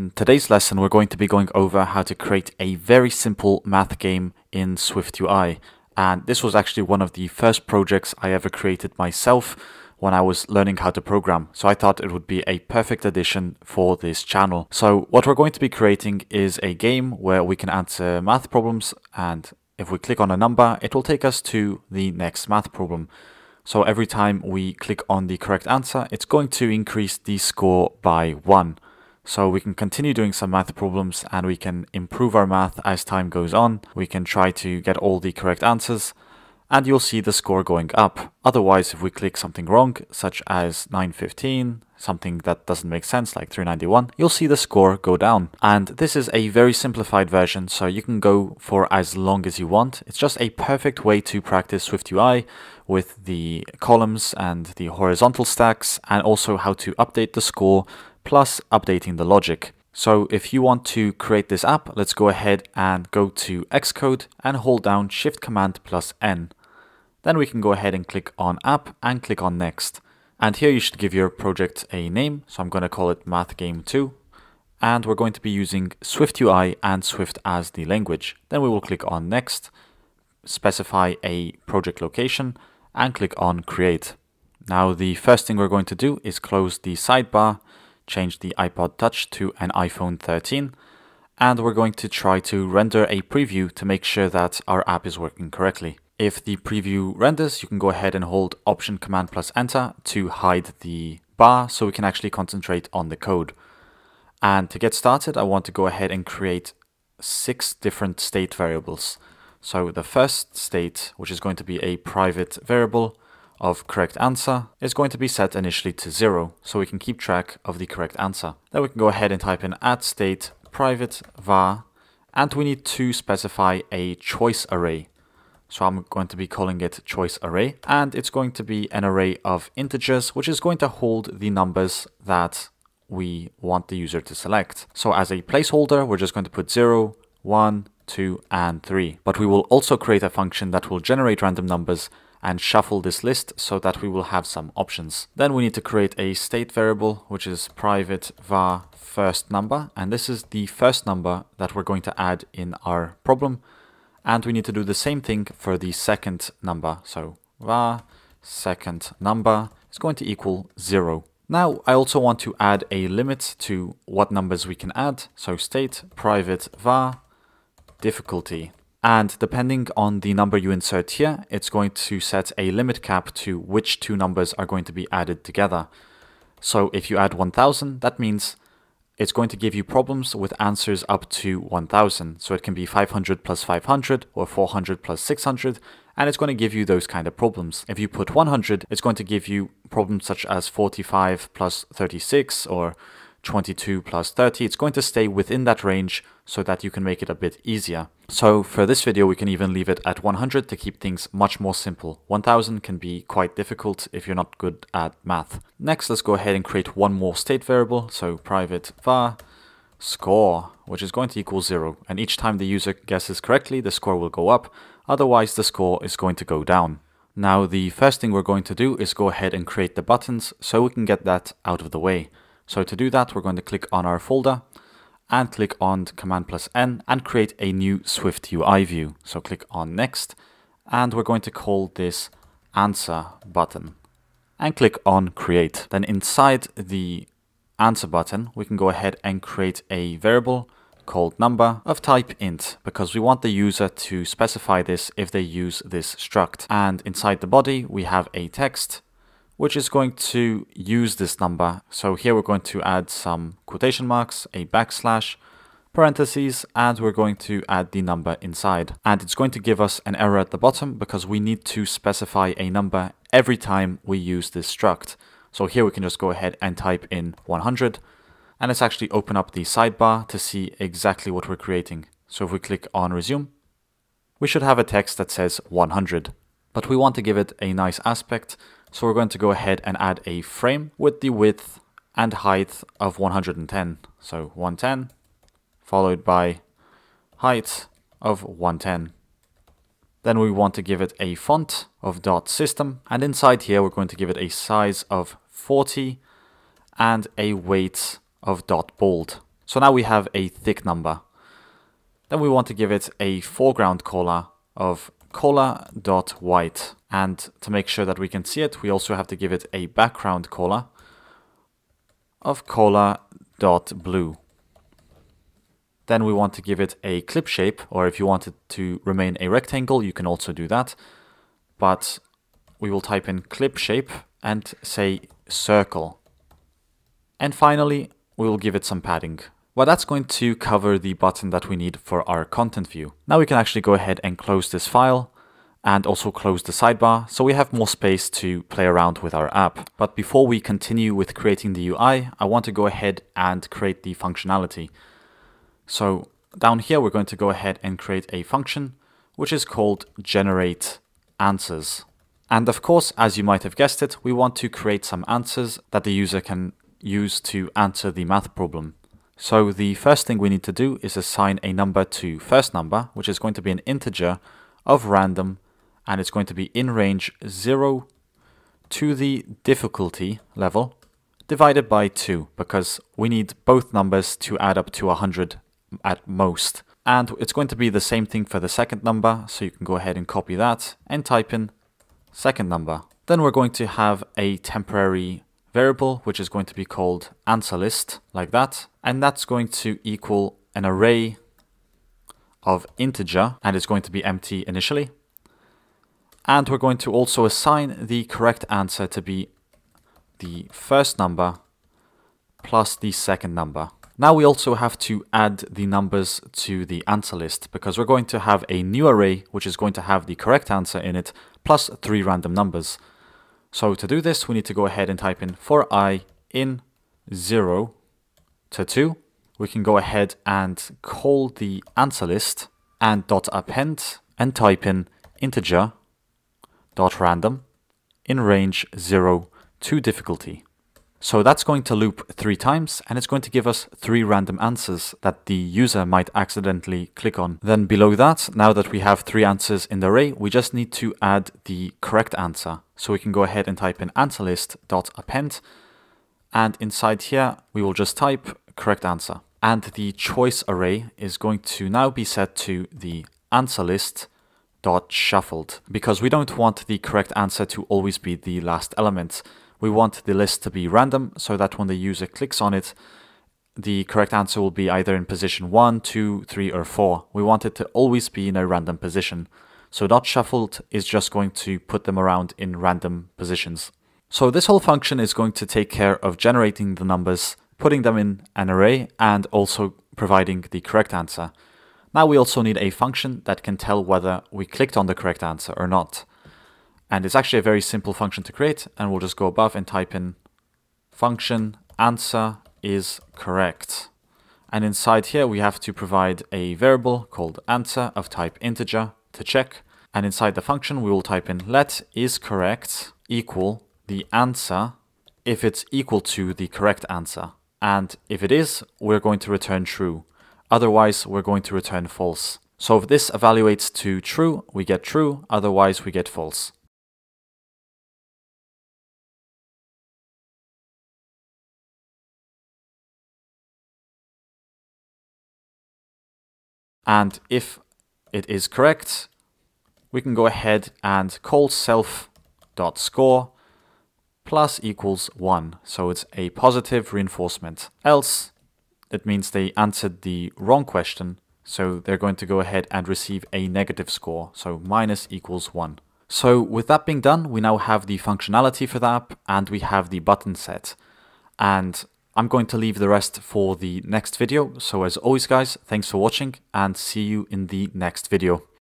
In today's lesson, we're going to be going over how to create a very simple math game in SwiftUI. And this was actually one of the first projects I ever created myself when I was learning how to program. So I thought it would be a perfect addition for this channel. So what we're going to be creating is a game where we can answer math problems. And if we click on a number, it will take us to the next math problem. So every time we click on the correct answer, it's going to increase the score by 1. So we can continue doing some math problems and we can improve our math as time goes on. We can try to get all the correct answers and you'll see the score going up. Otherwise, if we click something wrong, such as 915, something that doesn't make sense like 391, you'll see the score go down. And this is a very simplified version, so you can go for as long as you want. It's just a perfect way to practice SwiftUI with the columns and the horizontal stacks, and also how to update the score plus updating the logic. So if you want to create this app, let's go ahead and go to Xcode and hold down Shift Command plus N. Then we can go ahead and click on App and click on Next. And here you should give your project a name. So I'm going to call it Math Game 2. And we're going to be using SwiftUI and Swift as the language. Then we will click on Next, specify a project location and click on Create. Now the first thing we're going to do is close the sidebar, change the iPod Touch to an iPhone 13, and we're going to try to render a preview to make sure that our app is working correctly. If the preview renders, you can go ahead and hold Option Command plus Enter to hide the bar so we can actually concentrate on the code. And to get started, I want to go ahead and create 6 different state variables. So the first state, which is going to be a private variable of correct answer, is going to be set initially to 0, so we can keep track of the correct answer. Then we can go ahead and type in @state private var, and we need to specify a choice array. So I'm going to be calling it choice array, and it's going to be an array of integers, which is going to hold the numbers that we want the user to select. So as a placeholder, we're just going to put 0, 1, 2, and 3. But we will also create a function that will generate random numbers and shuffle this list so that we will have some options. Then we need to create a state variable, which is private var first number. And this is the first number that we're going to add in our problem. And we need to do the same thing for the second number. So var second number is going to equal 0. Now I also want to add a limit to what numbers we can add. So state private var difficulty. And depending on the number you insert here, it's going to set a limit cap to which 2 numbers are going to be added together. So if you add 1000, that means it's going to give you problems with answers up to 1000. So it can be 500 plus 500 or 400 plus 600, and it's going to give you those kind of problems. If you put 100, it's going to give you problems such as 45 plus 36 or 22 plus 30, it's going to stay within that range so that you can make it a bit easier. So for this video, we can even leave it at 100 to keep things much more simple. 1000 can be quite difficult if you're not good at math. Next, let's go ahead and create one more state variable. So private var score, which is going to equal 0. And each time the user guesses correctly, the score will go up. Otherwise, the score is going to go down. Now, the first thing we're going to do is go ahead and create the buttons so we can get that out of the way. So to do that, we're going to click on our folder and click on Command plus N and create a new SwiftUI view. So click on Next, and we're going to call this Answer button and click on Create. Then inside the Answer button, we can go ahead and create a variable called number of type int, because we want the user to specify this if they use this struct. And inside the body, we have a text which is going to use this number. So here we're going to add some quotation marks, a backslash, parentheses, and we're going to add the number inside. And it's going to give us an error at the bottom because we need to specify a number every time we use this struct. So here we can just go ahead and type in 100, and let's actually open up the sidebar to see exactly what we're creating. So if we click on Resume, we should have a text that says 100, but we want to give it a nice aspect. So we're going to go ahead and add a frame with the width and height of 110. So 110 followed by height of 110. Then we want to give it a font of dot system. And inside here, we're going to give it a size of 40 and a weight of dot bold. So now we have a thick number. Then we want to give it a foreground color of color.white. And to make sure that we can see it, we also have to give it a background color of color.blue. Then we want to give it a clip shape, or if you want it to remain a rectangle, you can also do that. But we will type in clip shape and say circle. And finally, we will give it some padding. Well, that's going to cover the button that we need for our content view. Now we can actually go ahead and close this file and also close the sidebar, so we have more space to play around with our app. But before we continue with creating the UI, I want to go ahead and create the functionality. So down here, we're going to go ahead and create a function, which is called generate answers. And of course, as you might have guessed it, we want to create some answers that the user can use to answer the math problem. So the first thing we need to do is assign a number to first number, which is going to be an integer of random, and it's going to be in range 0 to the difficulty level divided by 2, because we need both numbers to add up to 100 at most. And it's going to be the same thing for the second number, so you can go ahead and copy that and type in second number. Then we're going to have a temporary variable which is going to be called answer list, like that, and that's going to equal an array of integer, and it's going to be empty initially. And we're going to also assign the correct answer to be the first number plus the second number. Now we also have to add the numbers to the answer list, because we're going to have a new array which is going to have the correct answer in it plus 3 random numbers. So to do this, we need to go ahead and type in for I in 0 to 2. We can go ahead and call the answer list and .append and type in integer .random in range 0 to difficulty. So that's going to loop 3 times, and it's going to give us 3 random answers that the user might accidentally click on. Then below that, now that we have 3 answers in the array, we just need to add the correct answer. So we can go ahead and type in answer list.append, and inside here we will just type correct answer. And the choice array is going to now be set to the answer list dot shuffled, because we don't want the correct answer to always be the last element. We want the list to be random, so that when the user clicks on it, the correct answer will be either in position 1, 2, 3, or 4. We want it to always be in a random position. So .shuffled is just going to put them around in random positions. So this whole function is going to take care of generating the numbers, putting them in an array, and also providing the correct answer. Now we also need a function that can tell whether we clicked on the correct answer or not. And it's actually a very simple function to create, and we'll just go above and type in function answer is correct. And inside here, we have to provide a variable called answer of type integer to check. And inside the function, we will type in let is correct equal the answer if it's equal to the correct answer. And if it is, we're going to return true. Otherwise, we're going to return false. So if this evaluates to true, we get true, otherwise we get false. And if it is correct, we can go ahead and call self.score plus equals 1. So it's a positive reinforcement. Else, it means they answered the wrong question. So they're going to go ahead and receive a negative score. So minus equals 1. So with that being done, we now have the functionality for the app, and we have the button set. And I'm going to leave the rest for the next video. So as always, guys, thanks for watching, and see you in the next video.